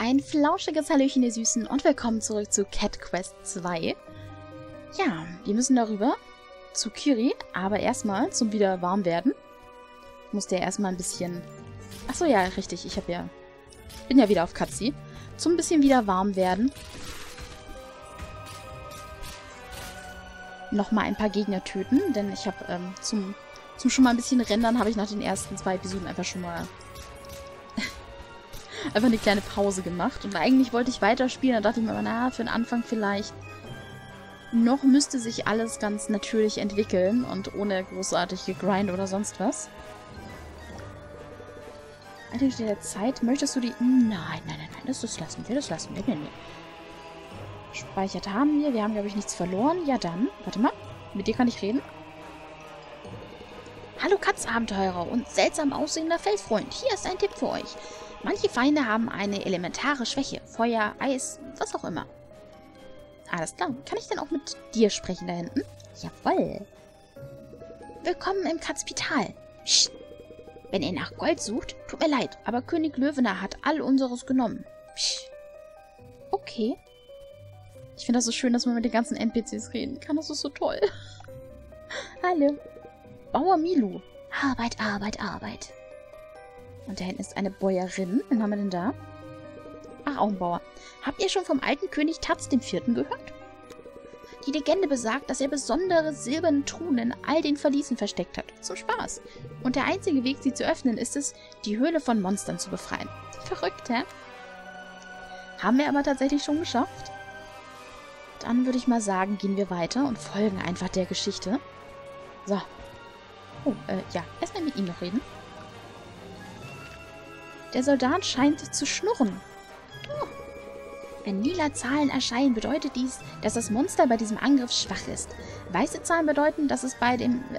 Ein flauschiges Hallöchen, ihr Süßen, und willkommen zurück zu Cat Quest 2. Ja, wir müssen darüber zu Kyrie, aber erstmal zum wieder warm werden. Muss der erstmal ein bisschen... Achso, ja, richtig, bin ja wieder auf Katzi. Zum bisschen wieder warm werden. Nochmal ein paar Gegner töten, denn ich habe zum schon mal ein bisschen Rendern habe ich nach den ersten 2 Episoden einfach schon mal... einfach eine kleine Pause gemacht. Und eigentlich wollte ich weiterspielen, da dachte ich mir aber, na, für den Anfang vielleicht. Noch müsste sich alles ganz natürlich entwickeln und ohne großartig gegrind oder sonst was. Natürlich der Zeit, möchtest du die... Nein, das lassen wir. Nee. Speichert haben wir, glaube ich nichts verloren. Ja dann, warte mal, mit dir kann ich reden. Hallo Katzabenteurer und seltsam aussehender Feldfreund, hier ist ein Tipp für euch. Manche Feinde haben eine elementare Schwäche. Feuer, Eis, was auch immer. Alles klar. Kann ich denn auch mit dir sprechen da hinten? Jawoll. Willkommen im Katzpital. Psst. Wenn ihr nach Gold sucht, tut mir leid, aber König Löwener hat all unseres genommen. Psst. Okay. Ich finde das so schön, dass man mit den ganzen NPCs reden kann. Das ist so toll. Hallo. Bauer Milu. Arbeit, Arbeit, Arbeit. Und da hinten ist eine Bäuerin. Wen haben wir denn da? Ach, auch ein Bauer. Habt ihr schon vom alten König Taz IV. Gehört? Die Legende besagt, dass er besondere silberne Truhen in all den Verliesen versteckt hat. Zum Spaß. Und der einzige Weg, sie zu öffnen, ist es, die Höhle von Monstern zu befreien. Verrückt, hä? Haben wir aber tatsächlich schon geschafft. Dann würde ich mal sagen, gehen wir weiter und folgen einfach der Geschichte. So. Oh, ja. Erstmal mit ihm noch reden. Der Soldat scheint zu schnurren. Oh. Wenn lila Zahlen erscheinen, bedeutet dies, dass das Monster bei diesem Angriff schwach ist. Weiße Zahlen bedeuten, dass es bei ihm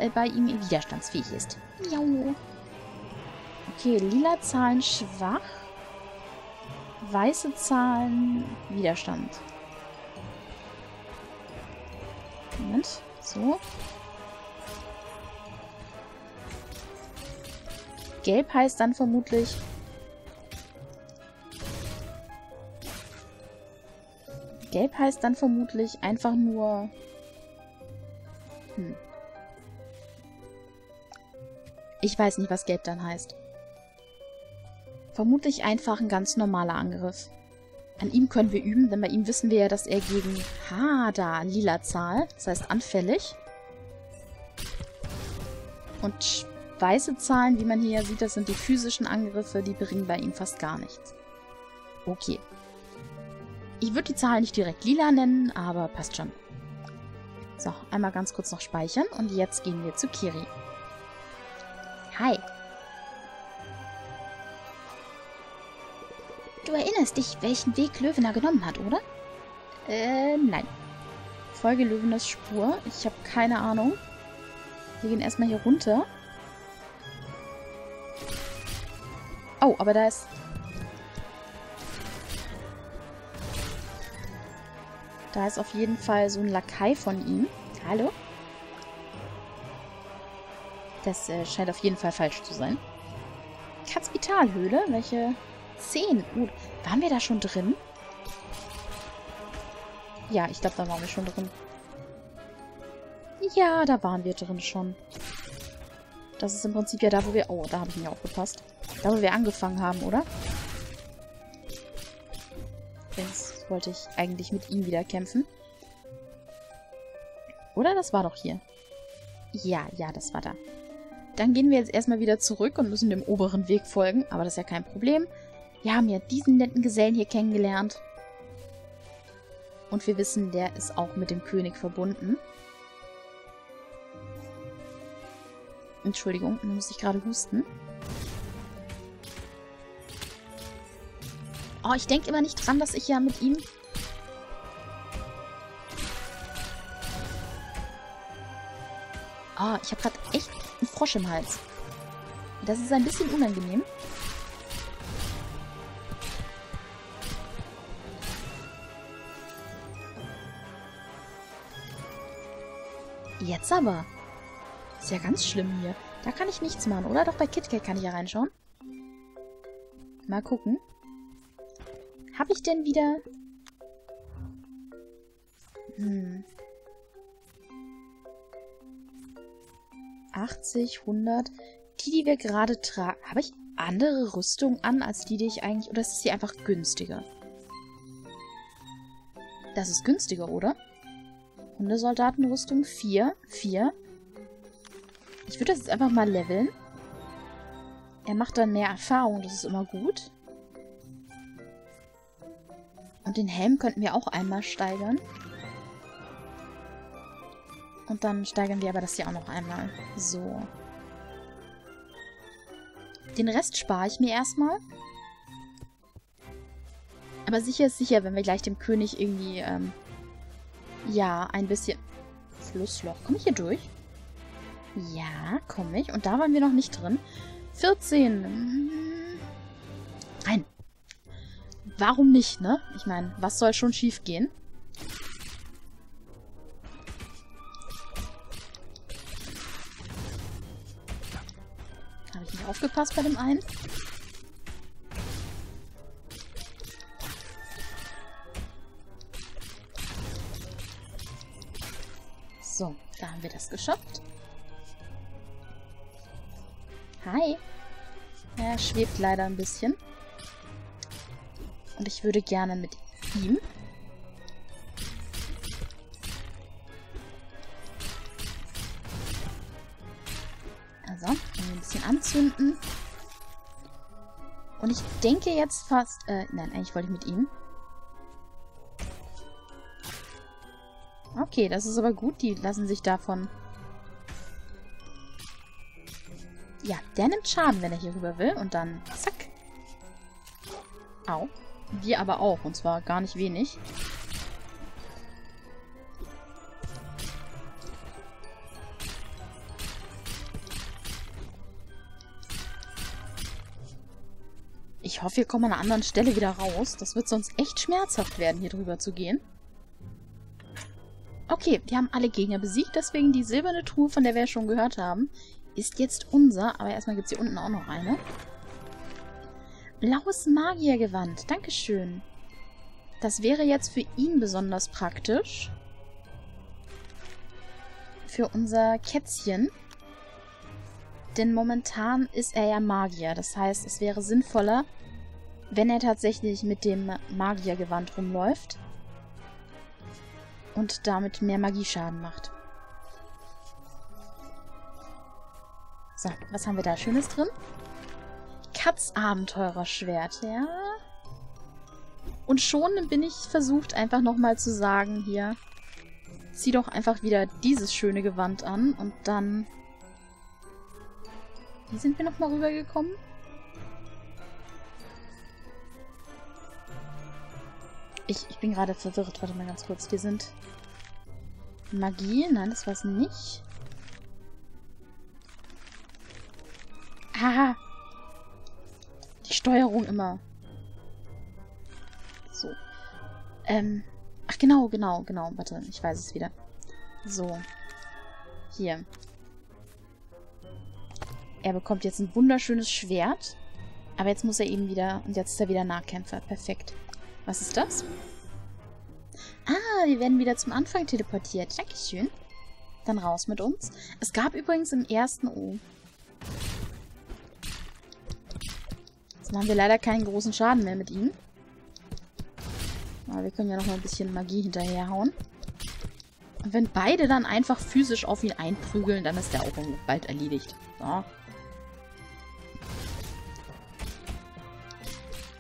widerstandsfähig ist. Miau. Okay, lila Zahlen schwach. Weiße Zahlen Widerstand. Moment, so. Gelb heißt dann vermutlich... Gelb heißt dann vermutlich einfach nur... Hm. Ich weiß nicht, was Gelb dann heißt. Vermutlich einfach ein ganz normaler Angriff. An ihm können wir üben, denn bei ihm wissen wir ja, dass er gegen... da, lila Zahl. Das heißt anfällig. Und weiße Zahlen, wie man hier sieht, das sind die physischen Angriffe, die bringen bei ihm fast gar nichts. Okay. Ich würde die Zahl nicht direkt lila nennen, aber passt schon. So, einmal ganz kurz noch speichern und jetzt gehen wir zu Kyrie. Hi. Du erinnerst dich, welchen Weg Löwener genommen hat, oder? Nein. Folge Löweners Spur. Ich habe keine Ahnung. Wir gehen erstmal hier runter. Oh, aber da ist... Da ist auf jeden Fall so ein Lakai von ihm. Hallo? Das scheint auf jeden Fall falsch zu sein. Katzpitalhöhle? Welche? 10. Waren wir da schon drin? Ja, ich glaube, da waren wir schon drin. Ja, da waren wir drin schon. Das ist im Prinzip ja da, wo wir... Oh, da habe ich mir aufgepasst. Da, wo wir angefangen haben, oder? Jetzt wollte ich eigentlich mit ihm wieder kämpfen. Oder? Das war doch hier. Ja, ja, das war da. Dann gehen wir jetzt erstmal wieder zurück und müssen dem oberen Weg folgen. Aber das ist ja kein Problem. Wir haben ja diesen netten Gesellen hier kennengelernt. Und wir wissen, der ist auch mit dem König verbunden. Entschuldigung, da muss ich gerade husten. Oh, ich denke immer nicht dran, dass ich ja mit ihm... Oh, ich habe gerade echt einen Frosch im Hals. Das ist ein bisschen unangenehm. Jetzt aber. Ist ja ganz schlimm hier. Da kann ich nichts machen, oder? Doch bei Kit Kat kann ich ja reinschauen. Mal gucken. Habe ich denn wieder... Hm. 80, 100... Die wir gerade tragen... Habe ich andere Rüstung an, als die ich eigentlich... Oder ist sie einfach günstiger? Das ist günstiger, oder? Hundesoldatenrüstung 4. 4. Ich würde das jetzt einfach mal leveln. Er macht dann mehr Erfahrung, das ist immer gut. Und den Helm könnten wir auch einmal steigern. Und dann steigern wir aber das hier auch noch einmal. So. Den Rest spare ich mir erstmal. Aber sicher ist sicher, wenn wir gleich dem König irgendwie, ja, ein bisschen... Flussloch. Komme ich hier durch? Ja, komme ich. Und da waren wir noch nicht drin. 14. Nein. Warum nicht, ne? Ich meine, was soll schon schief gehen? Aufgepasst bei dem einen. So, da haben wir das geschafft. Hi. Er schwebt leider ein bisschen. Und ich würde gerne mit ihm. Anzünden. Und ich denke jetzt fast... nein, eigentlich wollte ich mit ihm. Okay, das ist aber gut. Die lassen sich davon... Ja, der nimmt Schaden, wenn er hier rüber will. Und dann... Zack. Au. Wir aber auch. Und zwar gar nicht wenig. Ich hoffe, wir kommen an einer anderen Stelle wieder raus. Das wird sonst echt schmerzhaft werden, hier drüber zu gehen. Okay, wir haben alle Gegner besiegt, deswegen die silberne Truhe, von der wir ja schon gehört haben, ist jetzt unser. Aber erstmal gibt es hier unten auch noch eine. Blaues Magiergewand, dankeschön. Das wäre jetzt für ihn besonders praktisch. Für unser Kätzchen. Denn momentan ist er ja Magier. Das heißt, es wäre sinnvoller, wenn er tatsächlich mit dem Magiergewand rumläuft und damit mehr Magieschaden macht. So, was haben wir da Schönes drin? Katzabenteurer-Schwert, ja. Und schon bin ich versucht, einfach nochmal zu sagen, hier, zieh doch einfach wieder dieses schöne Gewand an und dann... Wie sind wir nochmal rübergekommen? Ich bin gerade verwirrt. Warte mal ganz kurz. Wir sind... Magie? Nein, das war es nicht. Haha! Die Steuerung immer. So. Ach genau. Warte, ich weiß es wieder. So. Hier. Er bekommt jetzt ein wunderschönes Schwert. Aber jetzt muss er eben wieder... Und jetzt ist er wieder Nahkämpfer. Perfekt. Was ist das? Ah, wir werden wieder zum Anfang teleportiert. Dankeschön. Dann raus mit uns. Es gab übrigens im ersten... Oh. Jetzt machen wir leider keinen großen Schaden mehr mit ihm. Aber wir können ja noch mal ein bisschen Magie hinterherhauen. Und wenn beide dann einfach physisch auf ihn einprügeln, dann ist der auch bald erledigt. So.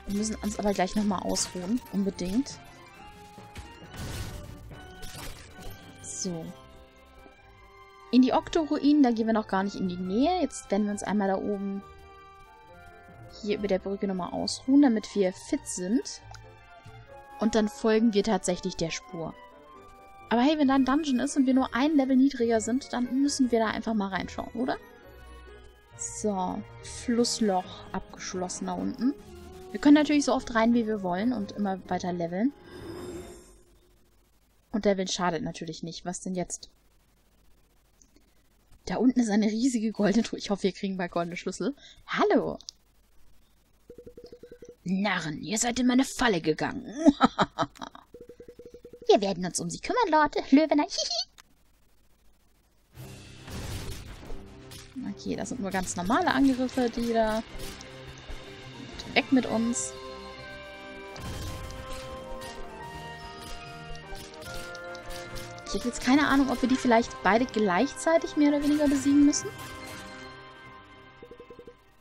Wir müssen uns aber gleich nochmal ausruhen. Unbedingt. So. In die Okto-Ruinen, da gehen wir noch gar nicht in die Nähe. Jetzt werden wir uns einmal da oben hier über der Brücke nochmal ausruhen, damit wir fit sind. Und dann folgen wir tatsächlich der Spur. Aber hey, wenn da ein Dungeon ist und wir nur ein Level niedriger sind, dann müssen wir da einfach mal reinschauen, oder? So. Flussloch abgeschlossen da unten. Wir können natürlich so oft rein, wie wir wollen und immer weiter leveln. Und leveln schadet natürlich nicht. Was denn jetzt? Da unten ist eine riesige goldene Truhe. Ich hoffe, wir kriegen bald goldene Schlüssel. Hallo! Narren, ihr seid in meine Falle gegangen. Wir werden uns um sie kümmern, Lord Löwener. Okay, das sind nur ganz normale Angriffe, die da... Weg mit uns. Ich habe jetzt keine Ahnung, ob wir die vielleicht beide gleichzeitig mehr oder weniger besiegen müssen.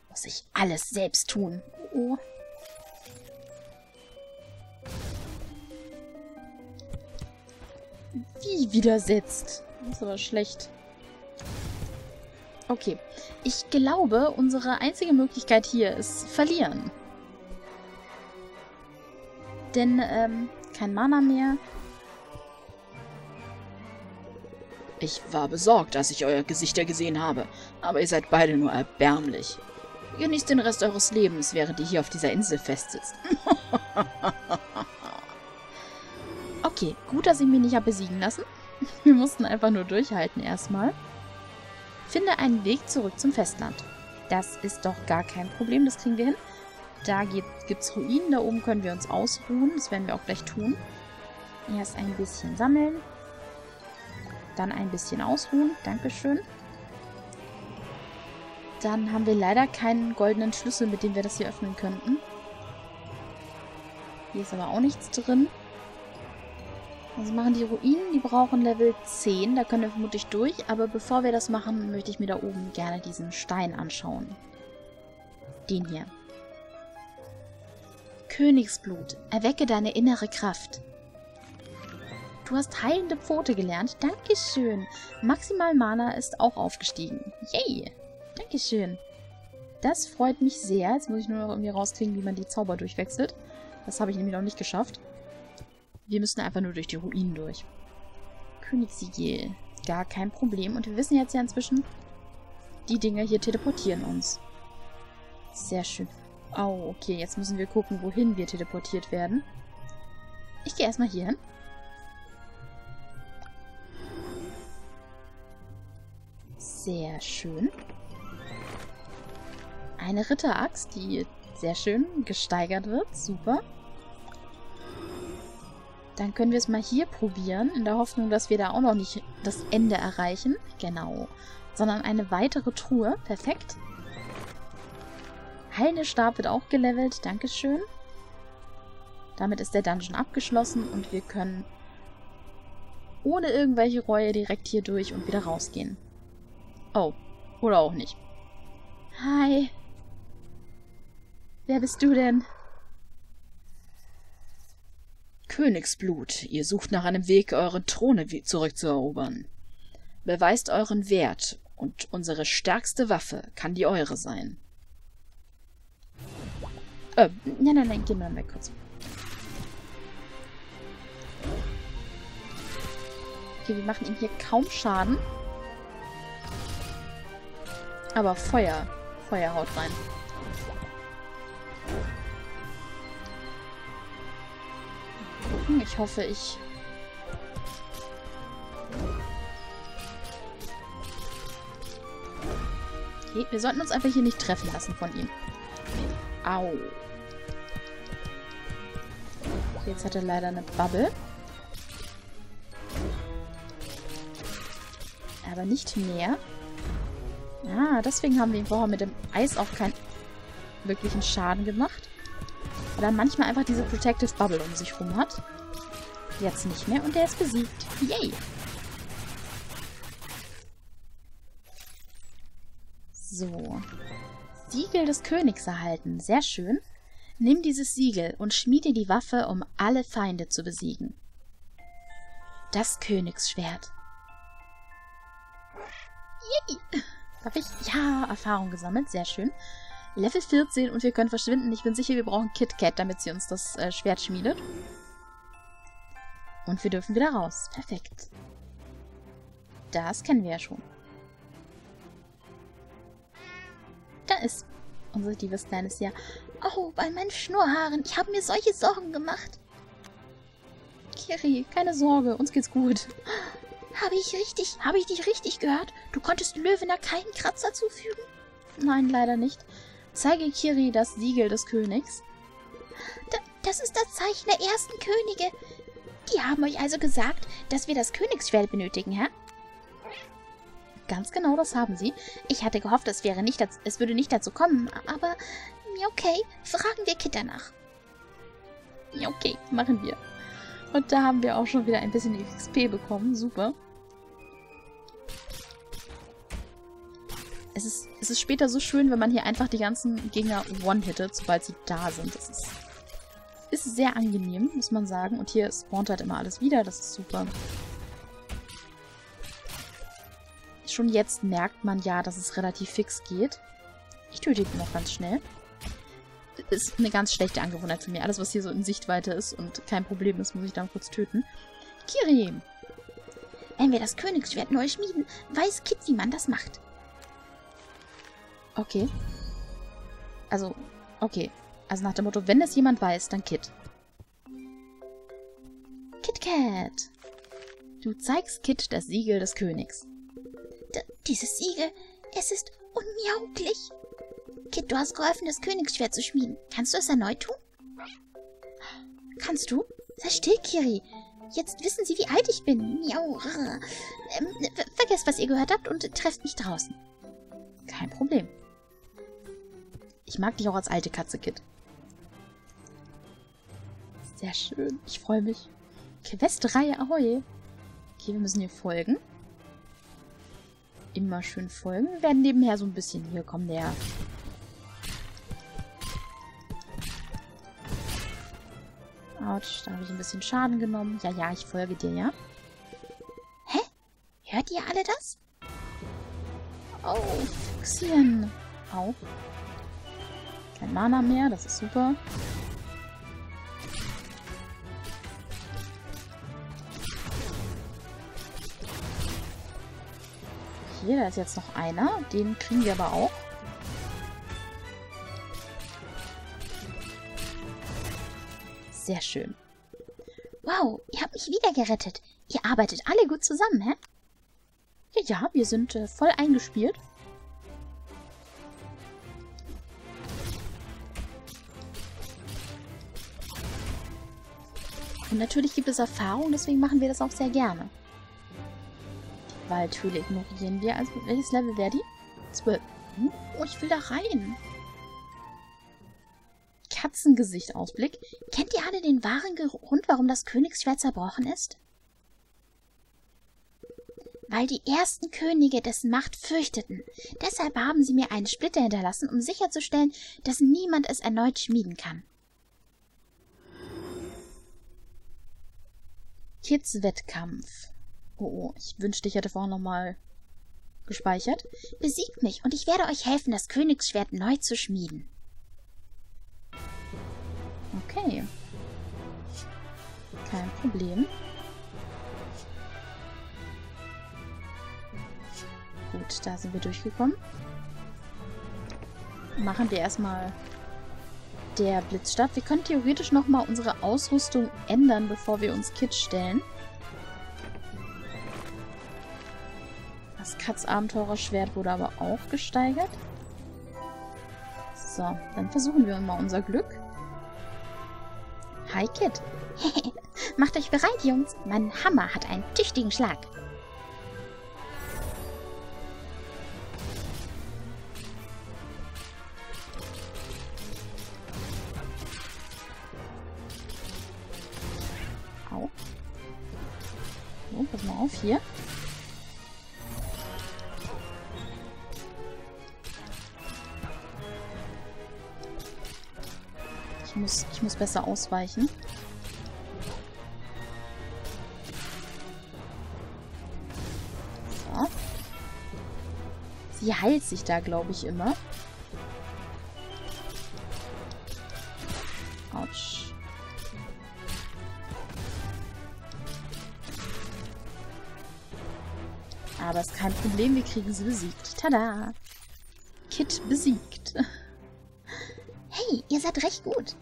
Muss ich alles selbst tun. Oh. Wie widersetzt. Das ist aber schlecht. Okay. Ich glaube, unsere einzige Möglichkeit hier ist verlieren. Denn, kein Mana mehr. Ich war besorgt, als ich euer Gesichter gesehen habe. Aber ihr seid beide nur erbärmlich. Genießt den Rest eures Lebens, während ihr hier auf dieser Insel festsitzt. Okay, gut, dass ich mich nicht habe besiegen lassen. Wir mussten einfach nur durchhalten erstmal. Finde einen Weg zurück zum Festland. Das ist doch gar kein Problem, das kriegen wir hin. Da gibt's Ruinen, da oben können wir uns ausruhen. Das werden wir auch gleich tun. Erst ein bisschen sammeln. Dann ein bisschen ausruhen. Dankeschön. Dann haben wir leider keinen goldenen Schlüssel, mit dem wir das hier öffnen könnten. Hier ist aber auch nichts drin. Also machen die Ruinen, die brauchen Level 10. Da können wir vermutlich durch. Aber bevor wir das machen, möchte ich mir da oben gerne diesen Stein anschauen. Den hier. Königsblut, erwecke deine innere Kraft. Du hast heilende Pfote gelernt. Dankeschön. Maximal Mana ist auch aufgestiegen. Yay. Dankeschön. Das freut mich sehr. Jetzt muss ich nur noch irgendwie rauskriegen, wie man die Zauber durchwechselt. Das habe ich nämlich noch nicht geschafft. Wir müssen einfach nur durch die Ruinen durch. Königssigil. Gar kein Problem. Und wir wissen jetzt ja inzwischen, die Dinger hier teleportieren uns. Sehr schön. Oh, okay. Jetzt müssen wir gucken, wohin wir teleportiert werden. Ich gehe erstmal hier hin. Sehr schön. Eine Ritteraxt, die sehr schön gesteigert wird. Super. Dann können wir es mal hier probieren, in der Hoffnung, dass wir da auch noch nicht das Ende erreichen. Genau. Sondern eine weitere Truhe. Perfekt. Heilende Stab wird auch gelevelt. Dankeschön. Damit ist der Dungeon abgeschlossen und wir können ohne irgendwelche Reue direkt hier durch und wieder rausgehen. Oh. Oder auch nicht. Hi. Wer bist du denn? Königsblut, ihr sucht nach einem Weg, eure Throne zurückzuerobern. Beweist euren Wert, und unsere stärkste Waffe kann die eure sein. Nein, gehen wir mal weg kurz. Okay, wir machen ihm hier kaum Schaden. Aber Feuer haut rein. Ich hoffe, ich... Okay, wir sollten uns einfach hier nicht treffen lassen von ihm. Au. Jetzt hat er leider eine Bubble. Aber nicht mehr. Ah, deswegen haben wir ihm vorher mit dem Eis auch keinen wirklichen Schaden gemacht. Weil er manchmal einfach diese Protective Bubble um sich rum hat. Jetzt nicht mehr und der ist besiegt. Yay! So. Siegel des Königs erhalten. Sehr schön. Nimm dieses Siegel und schmiede die Waffe, um alle Feinde zu besiegen. Das Königsschwert. Yay! Darf ich? Ja, Erfahrung gesammelt. Sehr schön. Level 14 und wir können verschwinden. Ich bin sicher, wir brauchen Kit Kat, damit sie uns das Schwert schmiedet. Und wir dürfen wieder raus. Perfekt. Das kennen wir ja schon. Da ist unser liebes kleines Jahr. Oh, bei meinen Schnurrhaaren. Ich habe mir solche Sorgen gemacht. Kyrie, keine Sorge. Uns geht's gut. Habe ich dich richtig gehört? Du konntest Löwener keinen Kratzer zufügen? Nein, leider nicht. Zeige Kyrie das Siegel des Königs. Das ist das Zeichen der ersten Könige. Die haben euch also gesagt, dass wir das Königsschwert benötigen, hä? Ganz genau, das haben sie. Ich hatte gehofft, es würde nicht dazu kommen, aber... okay, fragen wir Kit danach. Okay, machen wir. Und da haben wir auch schon wieder ein bisschen XP bekommen. Super. Es ist später so schön, wenn man hier einfach die ganzen Gegner one-hittet, sobald sie da sind. Das ist sehr angenehm, muss man sagen. Und hier spawnt halt immer alles wieder. Das ist super. Schon jetzt merkt man ja, dass es relativ fix geht. Ich töte ihn noch ganz schnell. Ist eine ganz schlechte Angewohnheit für mich. Alles, was hier so in Sichtweite ist und kein Problem ist, muss ich dann kurz töten. Kyrie! Wenn wir das Königsschwert neu schmieden, weiß Kit, wie man das macht. Okay. Also, okay. Also nach dem Motto, wenn das jemand weiß, dann Kit. Kit Kat! Du zeigst Kit das Siegel des Königs. Dieses Siegel, es ist unmiauglich. Kit, du hast geholfen, das Königsschwert zu schmieden. Kannst du es erneut tun? Kannst du? Sei still, Kyrie. Jetzt wissen sie, wie alt ich bin. Miau. Vergesst, was ihr gehört habt und trefft mich draußen. Kein Problem. Ich mag dich auch als alte Katze, Kit. Sehr schön. Ich freue mich. Questreihe, ahoi. Okay, wir müssen hier folgen. Immer schön folgen. Wir werden nebenher so ein bisschen hier kommen, der... Autsch, da habe ich ein bisschen Schaden genommen. Ja, ja, ich folge dir, ja? Hä? Hört ihr alle das? Oh, Füchschen. Au. Kein Mana mehr, das ist super. Hier, da ist jetzt noch einer. Den kriegen wir aber auch. Sehr schön. Wow, ihr habt mich wieder gerettet. Ihr arbeitet alle gut zusammen, hä? Ja, ja, wir sind voll eingespielt. Und natürlich gibt es Erfahrung, deswegen machen wir das auch sehr gerne. Die Waldhöhle ignorieren wir. Also, welches Level wäre die? 12. Hm? Oh, ich will da rein. Katzengesicht-Ausblick. Kennt ihr alle den wahren Grund, warum das Königsschwert zerbrochen ist? Weil die ersten Könige dessen Macht fürchteten. Deshalb haben sie mir einen Splitter hinterlassen, um sicherzustellen, dass niemand es erneut schmieden kann. Kits Wettkampf. Oh, ich wünschte, ich hätte vorhin nochmal gespeichert. Besiegt mich und ich werde euch helfen, das Königsschwert neu zu schmieden. Okay. Kein Problem. Gut, da sind wir durchgekommen. Machen wir erstmal der Blitz statt. Wir können theoretisch nochmal unsere Ausrüstung ändern, bevor wir uns Kit stellen. Das Katz-Abenteurerschwert wurde aber auch gesteigert. So, dann versuchen wir mal unser Glück. Hi, Kit. Macht euch bereit, Jungs. Mein Hammer hat einen tüchtigen Schlag. Au. So, pass mal auf hier. Ich muss besser ausweichen. So. Sie heilt sich da, glaube ich, immer. Autsch. Aber ist kein Problem, wir kriegen sie besiegt. Tada! Kit besiegt. Hey, ihr seid recht gut.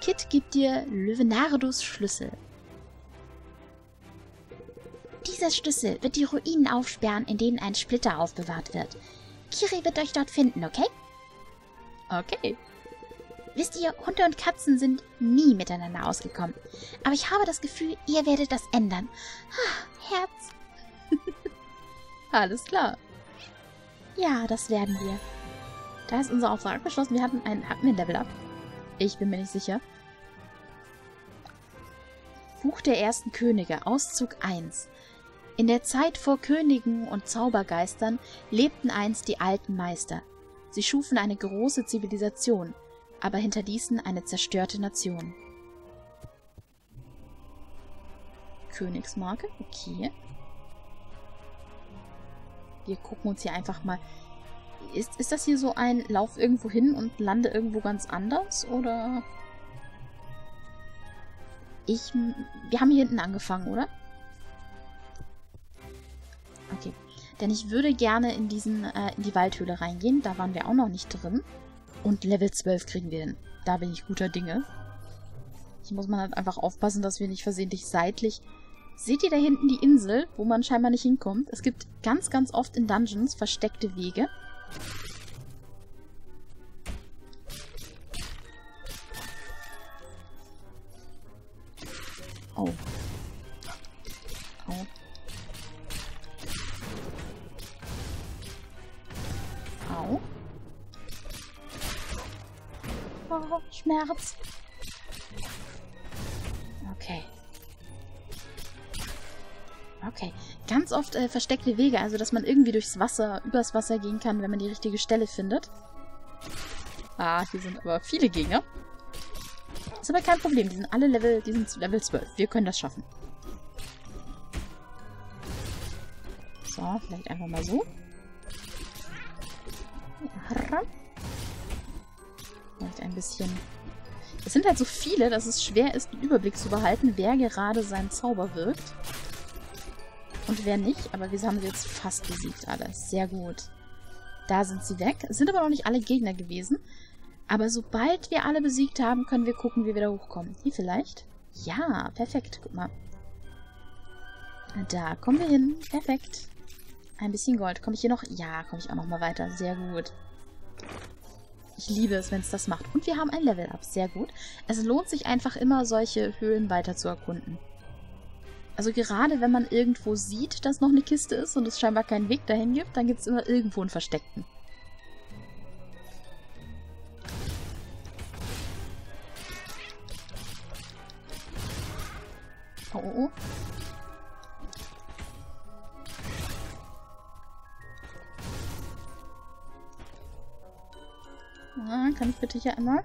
Kit gibt dir Löwenardos Schlüssel. Dieser Schlüssel wird die Ruinen aufsperren, in denen ein Splitter aufbewahrt wird. Kyrie wird euch dort finden, okay? Okay. Wisst ihr, Hunde und Katzen sind nie miteinander ausgekommen. Aber ich habe das Gefühl, ihr werdet das ändern. Ah, Herz. Alles klar. Ja, das werden wir. Da ist unser Auftrag abgeschlossen. Wir hatten hatten wir ein Level-Up? Ich bin mir nicht sicher. Buch der ersten Könige, Auszug 1. In der Zeit vor Königen und Zaubergeistern lebten einst die alten Meister. Sie schufen eine große Zivilisation, aber hinterließen eine zerstörte Nation. Königsmarke, okay. Wir gucken uns hier einfach mal... Ist das hier so ein Lauf irgendwo hin und lande irgendwo ganz anders, oder...? Wir haben hier hinten angefangen, oder? Okay. Denn ich würde gerne in die Waldhöhle reingehen. Da waren wir auch noch nicht drin. Und Level 12 kriegen wir hin. Da bin ich guter Dinge. Hier muss man halt einfach aufpassen, dass wir nicht versehentlich seitlich... Seht ihr da hinten die Insel, wo man scheinbar nicht hinkommt? Es gibt ganz, ganz oft in Dungeons versteckte Wege. Oh. Oh. Au. Oh, Schmerz. Okay. Okay. Ganz oft versteckte Wege, also dass man irgendwie durchs Wasser, übers Wasser gehen kann, wenn man die richtige Stelle findet. Ah, hier sind aber viele Gegner. Ist aber kein Problem, die sind zu Level 12. Wir können das schaffen. So, vielleicht einfach mal so. Vielleicht ein bisschen... Es sind halt so viele, dass es schwer ist, den Überblick zu behalten, wer gerade seinen Zauber wirkt. Und wer nicht, aber wir haben sie jetzt fast besiegt alle. Sehr gut. Da sind sie weg. Es sind aber noch nicht alle Gegner gewesen. Aber sobald wir alle besiegt haben, können wir gucken, wie wir da hochkommen. Hier vielleicht? Ja, perfekt. Guck mal. Da kommen wir hin. Perfekt. Ein bisschen Gold. Komme ich hier noch? Ja, komme ich auch noch mal weiter. Sehr gut. Ich liebe es, wenn es das macht. Und wir haben ein Level-Up. Sehr gut. Es lohnt sich einfach immer, solche Höhlen weiter zu erkunden. Also gerade wenn man irgendwo sieht, dass noch eine Kiste ist und es scheinbar keinen Weg dahin gibt, dann gibt es immer irgendwo einen Versteckten. Oh, oh, oh. Na, kann ich bitte hier einmal?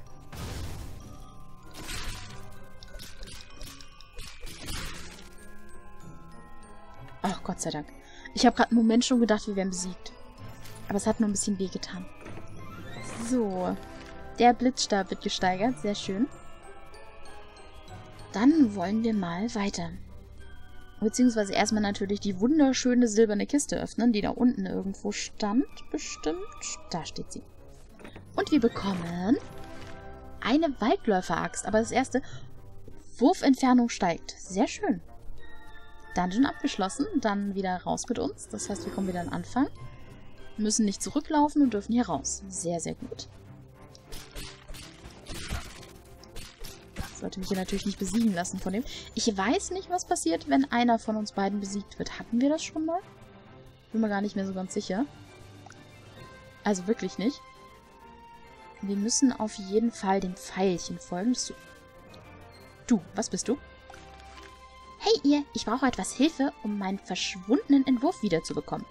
Ach, Gott sei Dank. Ich habe gerade einen Moment schon gedacht, wir wären besiegt. Aber es hat nur ein bisschen wehgetan. So. Der Blitzstab wird gesteigert. Sehr schön. Dann wollen wir mal weiter. Beziehungsweise erstmal natürlich die wunderschöne silberne Kiste öffnen, die da unten irgendwo stand. Bestimmt. Da steht sie. Und wir bekommen eine Waldläufer-Axt. Aber das erste, Wurfentfernung steigt. Sehr schön. Dungeon abgeschlossen. Dann wieder raus mit uns. Das heißt, wir kommen wieder an den Anfang. Müssen nicht zurücklaufen und dürfen hier raus. Sehr, sehr gut. Sollte mich hier natürlich nicht besiegen lassen von dem. Ich weiß nicht, was passiert, wenn einer von uns beiden besiegt wird. Hatten wir das schon mal? Bin mir gar nicht mehr so ganz sicher. Also wirklich nicht. Wir müssen auf jeden Fall dem Pfeilchen folgen. Du, was bist du? Hey ihr, ich brauche etwas Hilfe, um meinen verschwundenen Entwurf wiederzubekommen.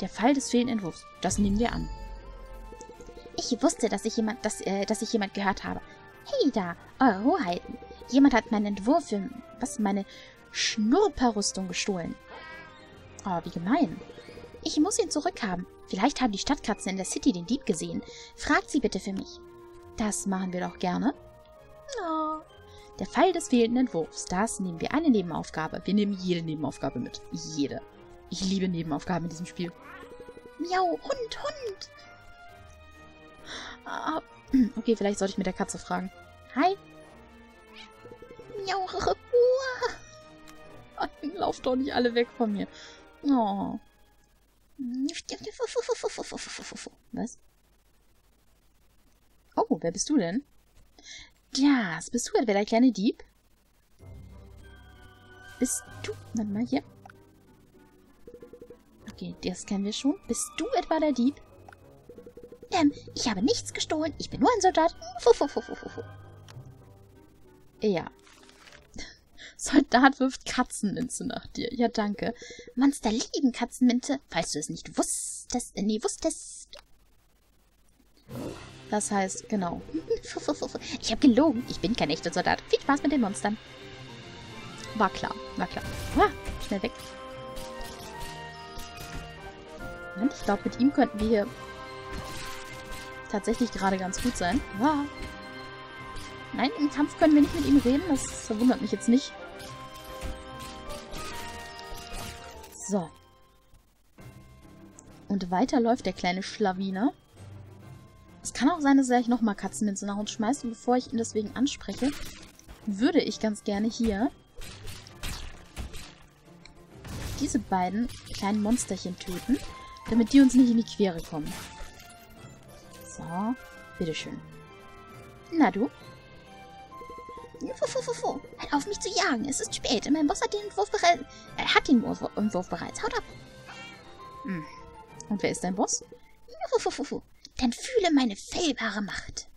Der Fall des fehlenden Entwurfs, das nehmen wir an. Ich wusste, dass ich jemand gehört habe. Hey da, eure Hoheiten. Jemand hat meinen Entwurf für meine Schnurrperrüstung gestohlen. Oh, wie gemein. Ich muss ihn zurückhaben. Vielleicht haben die Stadtkatzen in der City den Dieb gesehen. Fragt sie bitte für mich. Das machen wir doch gerne. Oh. Der Fall des fehlenden Entwurfs. Das nehmen wir eine Nebenaufgabe. Wir nehmen jede Nebenaufgabe mit. Jede. Ich liebe Nebenaufgaben in diesem Spiel. Miau, Hund, Hund. Ah, okay, vielleicht sollte ich mit der Katze fragen. Hi. Miau, lauf doch nicht alle weg von mir. Oh. Was? Oh, wer bist du denn? Das, bist du etwa der kleine Dieb? Bist du... Warte mal, hier. Okay, das kennen wir schon. Bist du etwa der Dieb? Ich habe nichts gestohlen. Ich bin nur ein Soldat. Ja. Soldat wirft Katzenminze nach dir. Ja, danke. Monster lieben Katzenminze, falls du es nicht wusstest. Nee, wusstest. Das heißt, genau. Ich habe gelogen. Ich bin kein echter Soldat. Viel Spaß mit den Monstern. War klar, war klar. Ah, schnell weg. Ich glaube, mit ihm könnten wir hier tatsächlich gerade ganz gut sein. Ah. Nein, im Kampf können wir nicht mit ihm reden. Das verwundert mich jetzt nicht. So. Und weiter läuft der kleine Schlawiner. Es kann auch sein, dass er gleich nochmal Katzenminze nach uns schmeißt. Und bevor ich ihn deswegen anspreche, würde ich ganz gerne hier diese beiden kleinen Monsterchen töten, damit die uns nicht in die Quere kommen. So, bitteschön. Na du? Halt auf, mich zu jagen. Es ist spät und mein Boss hat den Entwurf bereits... Haut ab. Hm. Und wer ist dein Boss? Dann fühle meine fehlbare Macht.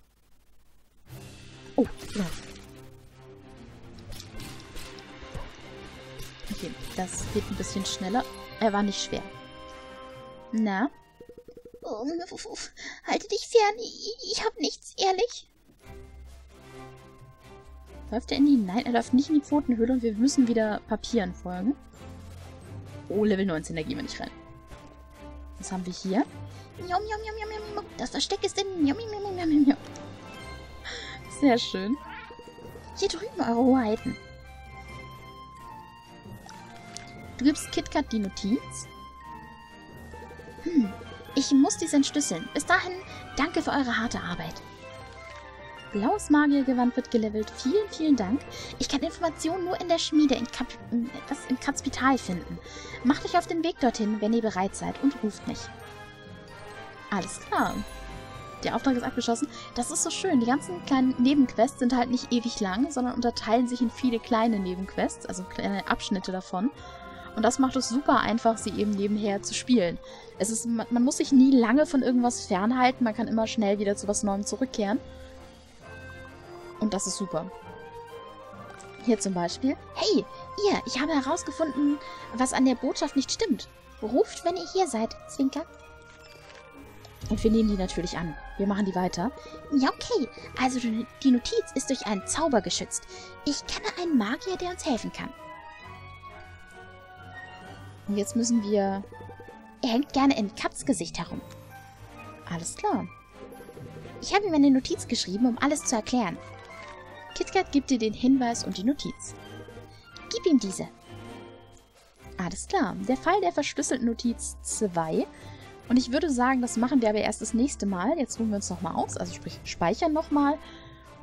Oh, ja. Okay, das geht ein bisschen schneller. Er war nicht schwer. Na? Oh, halte dich fern. Ich hab nichts, ehrlich. Läuft er in die... Nein, er läuft nicht in die Pfotenhöhle und wir müssen wieder Papieren folgen. Oh, Level 19, da gehen wir nicht rein. Was haben wir hier? Das Versteck ist in... Sehr schön. Hier drüben eure Hoheiten. Du gibst Kit Kat die Notiz. Ich muss dies entschlüsseln. Bis dahin, danke für eure harte Arbeit. Blaues Magiergewand wird gelevelt. Vielen, vielen Dank. Ich kann Informationen nur in der Schmiede in Katzpital finden. Macht euch auf den Weg dorthin, wenn ihr bereit seid, und ruft mich. Alles klar. Der Auftrag ist abgeschlossen. Das ist so schön. Die ganzen kleinen Nebenquests sind halt nicht ewig lang, sondern unterteilen sich in viele kleine Nebenquests, also kleine Abschnitte davon. Und das macht es super einfach, sie eben nebenher zu spielen. Es ist, man muss sich nie lange von irgendwas fernhalten, man kann immer schnell wieder zu was Neuem zurückkehren. Und das ist super. Hier zum Beispiel. Hey, ihr, ich habe herausgefunden, was an der Botschaft nicht stimmt. Ruft, wenn ihr hier seid, Zwinker. Und wir nehmen die natürlich an. Wir machen die weiter. Ja, okay. Also die Notiz ist durch einen Zauber geschützt. Ich kenne einen Magier, der uns helfen kann. Und jetzt müssen wir... Er hängt gerne in Katzengesicht herum. Alles klar. Ich habe ihm eine Notiz geschrieben, um alles zu erklären. Kit Kat gibt dir den Hinweis und die Notiz. Gib ihm diese. Alles klar. Der Fall der verschlüsselten Notiz 2. Und ich würde sagen, das machen wir aber erst das nächste Mal. Jetzt ruhen wir uns nochmal aus. Also sprich, speichern nochmal.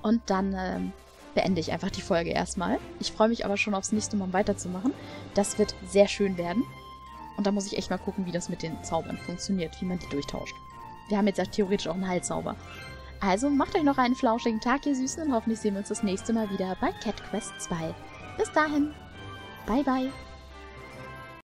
Und dann... beende ich einfach die Folge erstmal. Ich freue mich aber schon aufs nächste Mal, um weiterzumachen. Das wird sehr schön werden. Und da muss ich echt mal gucken, wie das mit den Zaubern funktioniert, wie man die durchtauscht. Wir haben jetzt ja theoretisch auch einen Heilzauber. Also macht euch noch einen flauschigen Tag, ihr Süßen, und hoffentlich sehen wir uns das nächste Mal wieder bei Cat Quest 2. Bis dahin. Bye, bye.